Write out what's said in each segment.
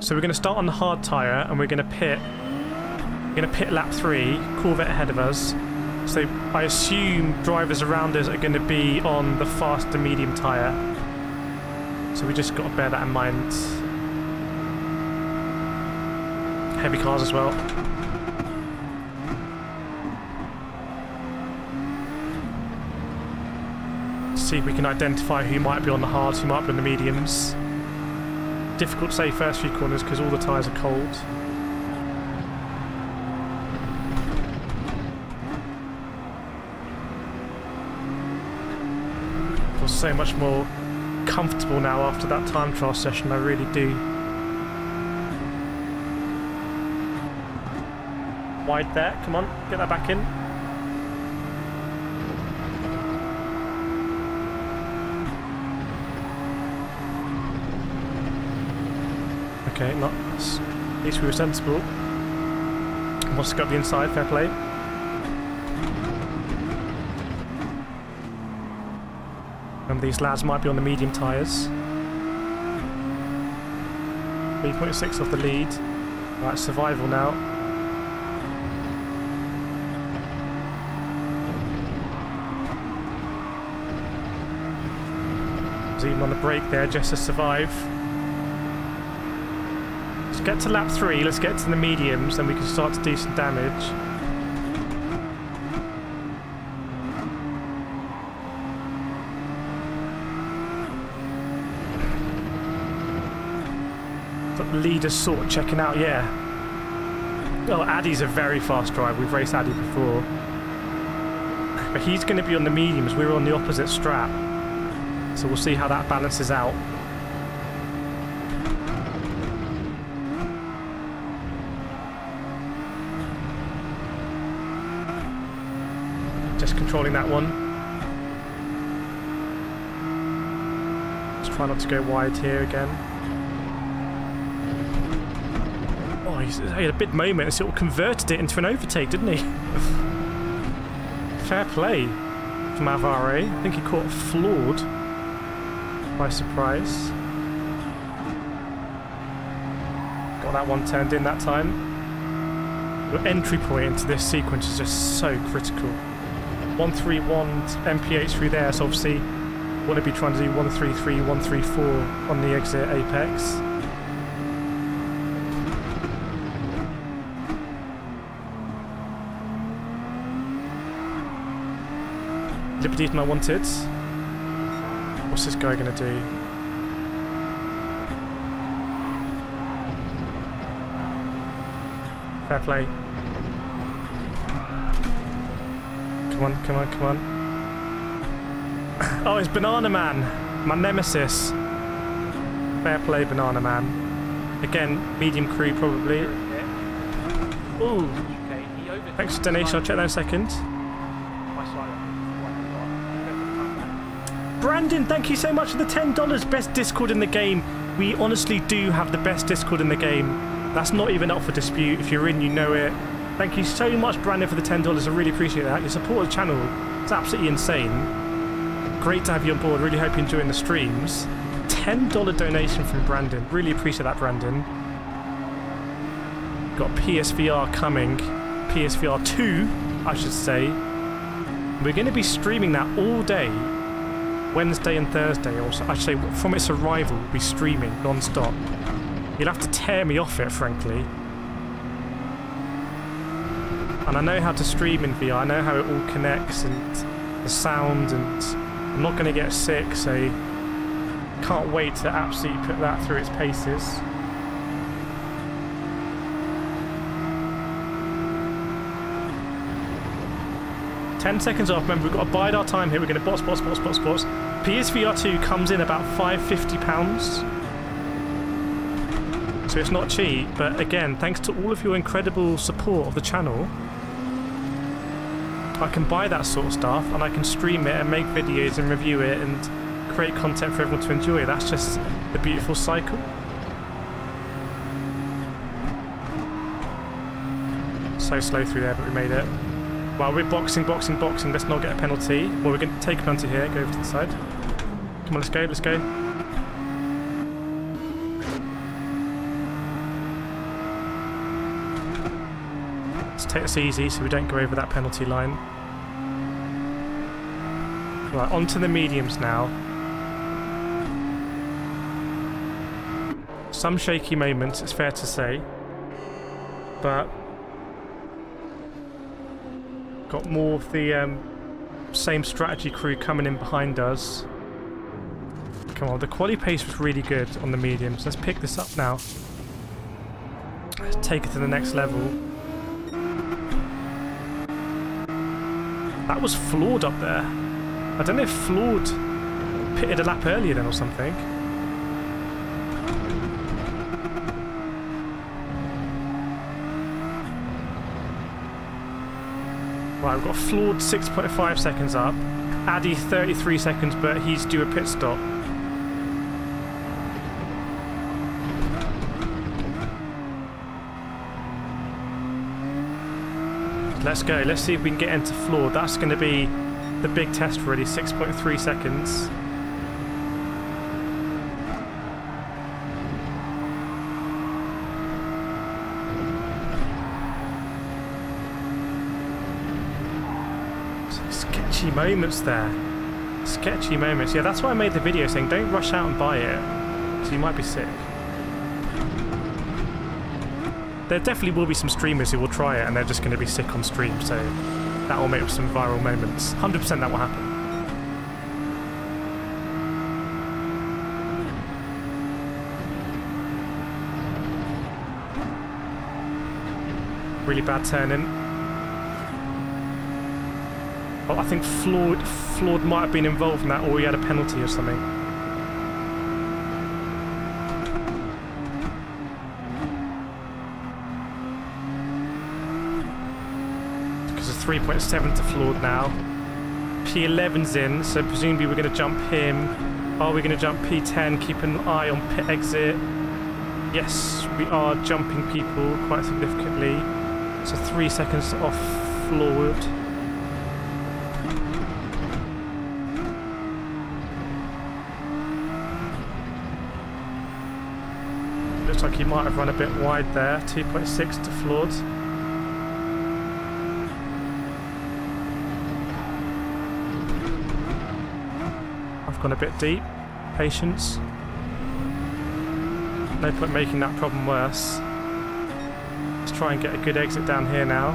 So we're going to start on the hard tyre and we're going to pit. We're going to pit lap 3, Corvette ahead of us. So I assume drivers around us are going to be on the fast to medium tyre. So we just got to bear that in mind. Heavy cars as well. See if we can identify who might be on the hards, who might be on the mediums. Difficult to say first few corners because all the tyres are cold. I feel so much more comfortable now after that time trial session, I really do. Wide there, come on, get that back in. Okay, not. At least we were sensible. Wants to go up the inside, fair play. And these lads might be on the medium tyres. 3.6 off the lead. Right, survival now. I was even on the brake there just to survive. Get to lap 3, let's get to the mediums, then we can start to do some damage. The leader's sort of checking out, yeah. Oh, Addy's a very fast driver, we've raced Addy before. But he's going to be on the mediums, we're on the opposite strap. So we'll see how that balances out. Controlling that one. Let's try not to go wide here again. Oh, he had a big moment and sort of converted it into an overtake, didn't he? Fair play from Alvaro. I think he caught Flawed by surprise. Got that one turned in that time. Your entry point into this sequence is just so critical. 131 MPH through there, so obviously want to be trying to do 133, 134 on the exit apex. Liberty than I wanted. What's this guy going to do? Fair play. Come on, come on, come on. Oh, it's Banana Man, my nemesis. Fair play, Banana Man. Again, medium crew probably. Ooh. Thanks for donation, I'll check that in a second. Brandon, thank you so much for the $10. Best Discord in the game. We honestly do have the best Discord in the game. That's not even up for dispute. If you're in, you know it. Thank you so much, Brandon, for the $10. I really appreciate that. Your support of the channel is absolutely insane. Great to have you on board. Really hope you're enjoying the streams. $10 donation from Brandon. Really appreciate that, Brandon. Got PSVR coming. PSVR2, I should say. We're going to be streaming that all day. Wednesday and Thursday. Also, I should say, from its arrival, we'll be streaming non-stop. You'll have to tear me off it, frankly. And I know how to stream in VR, I know how it all connects and the sound, and I'm not going to get sick, so can't wait to absolutely put that through its paces. $10 off, remember, we've got to bide our time here, we're going to bots. PSVR2 comes in about £5.50. So it's not cheap, but again, thanks to all of your incredible support of the channel, I can buy that sort of stuff and I can stream it and make videos and review it and create content for everyone to enjoy. That's just the beautiful cycle. So slow through there, but we made it. Well, we're boxing. Let's not get a penalty. Well, we're going to take a penalty here. Go over to the side. Come on, let's go. Let's take this easy so we don't go over that penalty line. Right, on to the mediums now. Some shaky moments, it's fair to say, but got more of the same strategy crew coming in behind us. Come on, the quality pace was really good on the mediums. Let's pick this up now. Let's take it to the next level. That was Flawed up there. I don't know if Flawed pitted a lap earlier then or something. Right, we've got Flawed 6.5 seconds up. Addy 33 seconds, but he's due a pit stop. Let's go. Let's see if we can get into Flawed. That's going to be the big test, really. 6.3 seconds. Sketchy moments there. Sketchy moments. Yeah, that's why I made the video saying don't rush out and buy it, because you might be sick. There definitely will be some streamers who will try it and they're just going to be sick on stream, so that will make up some viral moments. 100% that will happen. Really bad turn-in. Oh, I think Flawed might have been involved in that, or he had a penalty or something. Because it's 3.7 to Flawed now. P11's in, so presumably we're going to jump him. Are we going to jump P10? Keep an eye on pit exit. Yes, we are jumping people quite significantly. So 3 seconds off Flawed. Looks like he might have run a bit wide there. 2.6 to Flawed. I've gone a bit deep. Patience. No point making that problem worse. Try and get a good exit down here now.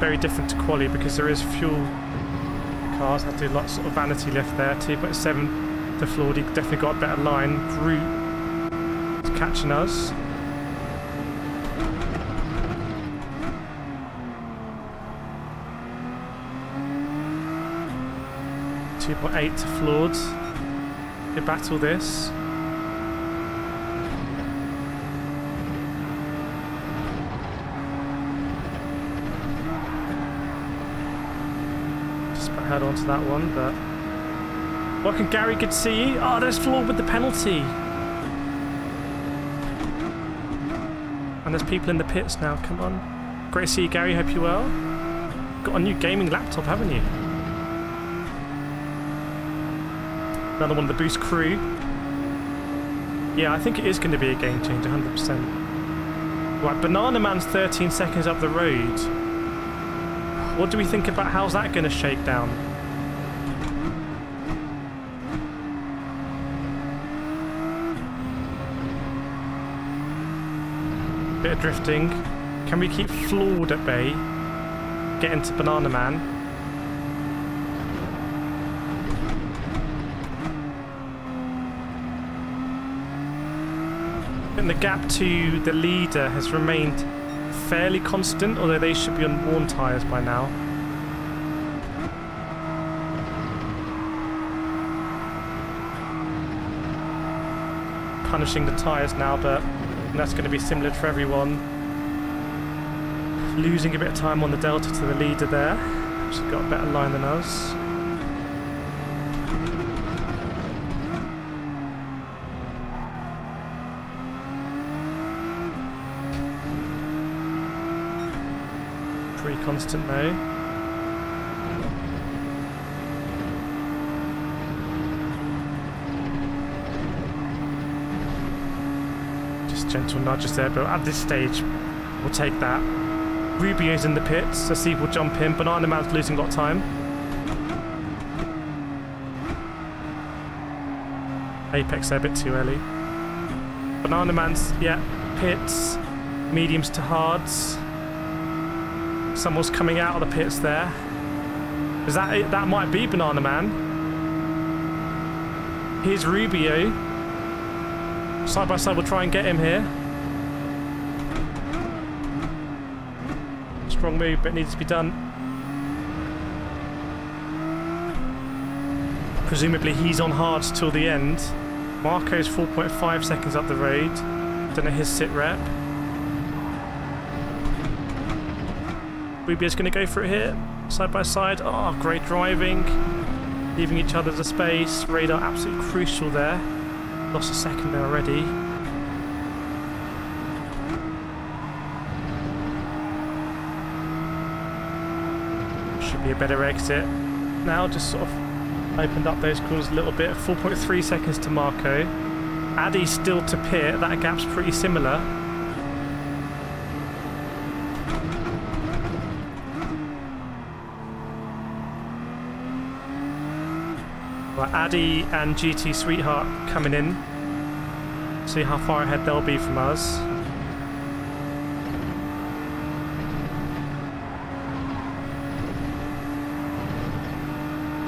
Very different to quali because there is fuel. The cars have to do lots of vanity lift there. 2.7 to Flawed, definitely got a better line. Groot is catching us. But 8 to Flawed. They battle this. Just about head on to that one, but... Welcome Gary, good to see you. Oh, there's Flawed with the penalty. And there's people in the pits now, come on. Great to see you Gary, hope you're well. Got a new gaming laptop, haven't you? Another one of the boost crew. Yeah, I think it is going to be a game changer, 100%. Right, Banana Man's 13 seconds up the road. What do we think about how's that going to shake down? Bit of drifting. Can we keep Flawed at bay? Get into Banana Man. And the gap to the leader has remained fairly constant, although they should be on worn tyres by now. Punishing the tyres now, but that's going to be similar for everyone. Losing a bit of time on the delta to the leader there. She's got a better line than us. Constant though. gentle nudges there, but at this stage, we'll take that. Rubio's in the pits, Hasib will jump in. Banana Man's losing a lot of time. Apex there a bit too early. Banana Man's, yeah, pits, mediums to hards. Someone's coming out of the pits there. Is that it? That might be Banana Man. Here's Rubio. Side by side, we'll try and get him here. Strong move, but it needs to be done. Presumably, he's on hards till the end. Marco's 4.5 seconds up the road. Don't know his sit rep. Rubio's going to go for it here. Side by side. Oh, great driving. Leaving each other the space. Radar absolutely crucial there. Lost a second there already. Should be a better exit. Now just sort of opened up those corners a little bit. 4.3 seconds to Marco. Addy's still to pit. That gap's pretty similar. Well, Addy and GT Sweetheart coming in. See how far ahead they'll be from us.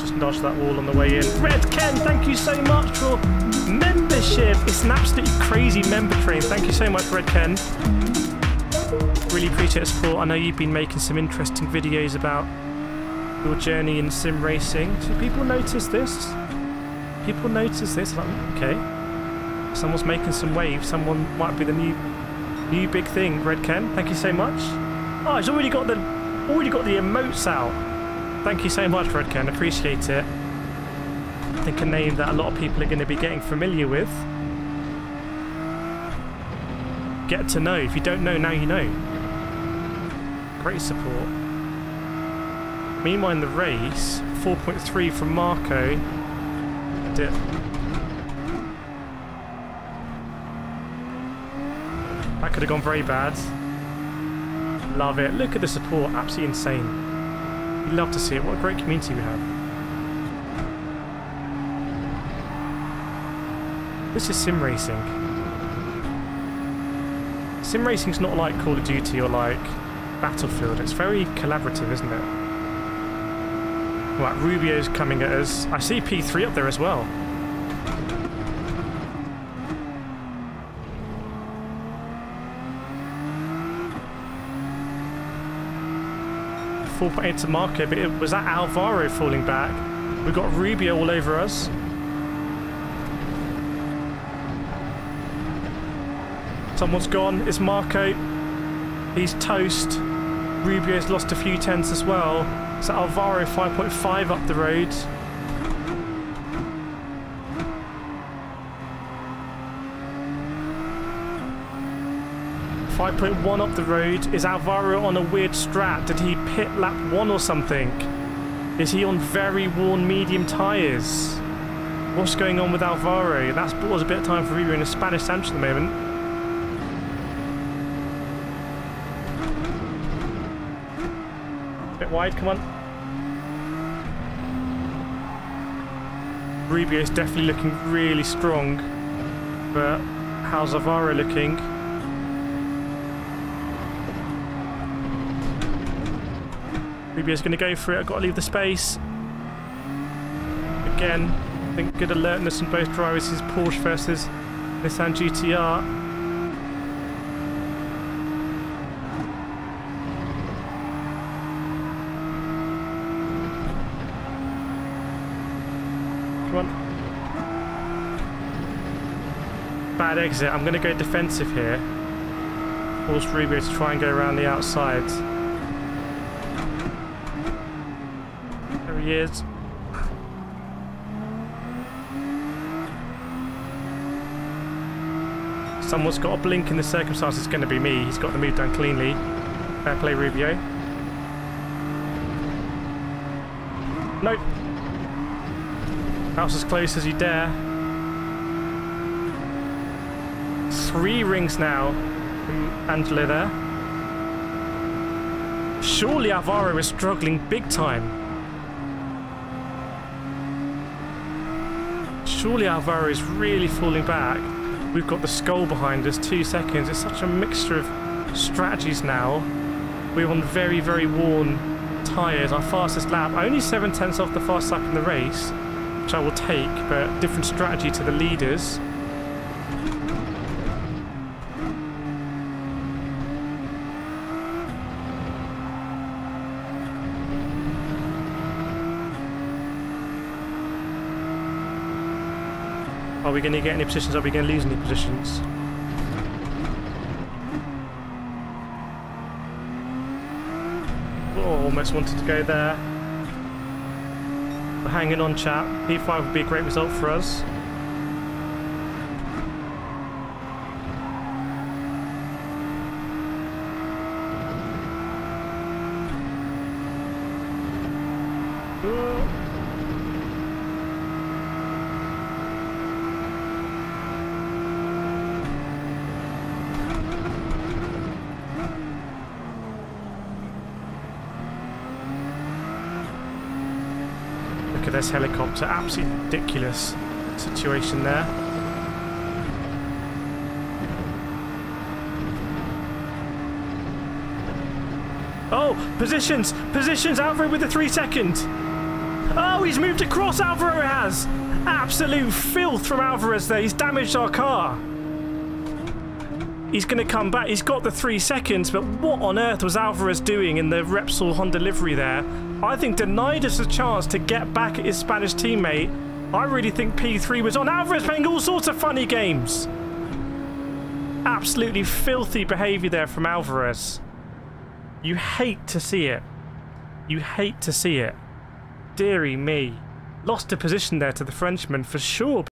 Just nudge that wall on the way in. Red Ken, thank you so much for membership. It's an absolutely crazy member train. Thank you so much, Red Ken. Really appreciate the support. I know you've been making some interesting videos about your journey in sim racing. Do people notice this? People notice this? Like, okay, someone's making some waves. Someone might be the new big thing. Red Ken, thank you so much. Oh, he's already got the emotes out. Thank you so much, Red Ken. Appreciate it. I think a name that a lot of people are going to be getting familiar with. Get to know. If you don't know now, you know. Great support. Meanwhile, in the race, 4.3 from Marco. Dip. That could have gone very bad. Love it. Look at the support. Absolutely insane. We love to see it. What a great community we have. This is sim racing. Sim racing's not like Call of Duty or like Battlefield. It's very collaborative, isn't it? Right, Rubio's coming at us. I see P3 up there as well. Full point into Marco, but it was that Alvaro falling back. We've got Rubio all over us. Someone's gone. It's Marco. He's toast. Rubio's lost a few tenths as well. So Alvaro 5.5 up the road. .1 up the road. Is Alvaro on a weird strat? Did he pit lap 1 or something? Is he on very worn medium tyres? What's going on with Alvaro? That's bought us a bit of time for Rubio in a Spanish sandwich at the moment. Wide, come on. Rubio is definitely looking really strong, but how's Alvaro looking? Rubio's going to go for it. I've got to leave the space. Again, I think good alertness in both drivers is Porsche versus Nissan GTR. Bad exit. I'm going to go defensive here. Force Rubio to try and go around the outside. There he is. Someone's got a blink in the circumstances. It's going to be me. He's got the move done cleanly. Fair play, Rubio. Nope. House as close as you dare. 3 rings now from Angela there. Surely Alvaro is struggling big time. Surely Alvaro is really falling back. We've got the skull behind us, 2 seconds. It's such a mixture of strategies now. We're on very, very worn tyres. Our fastest lap, only 7/10 off the fast lap in the race, which I will take, but different strategy to the leaders. Are we going to get any positions? Are we going to lose any positions? Oh, almost wanted to go there. We're hanging on, chap. P5 would be a great result for us. This helicopter, absolutely ridiculous situation there. Oh, positions! Positions! Alvaro with the 3 second! Oh, he's moved across, Alvaro has! Absolute filth from Alvarez there, he's damaged our car. He's going to come back, he's got the 3 seconds, but what on earth was Alvarez doing in the Repsol Honda livery there? I think denied us a chance to get back at his Spanish teammate. I really think P3 was on. Alvarez playing all sorts of funny games. Absolutely filthy behaviour there from Alvarez. You hate to see it. You hate to see it. Deary me. Lost a position there to the Frenchman for sure.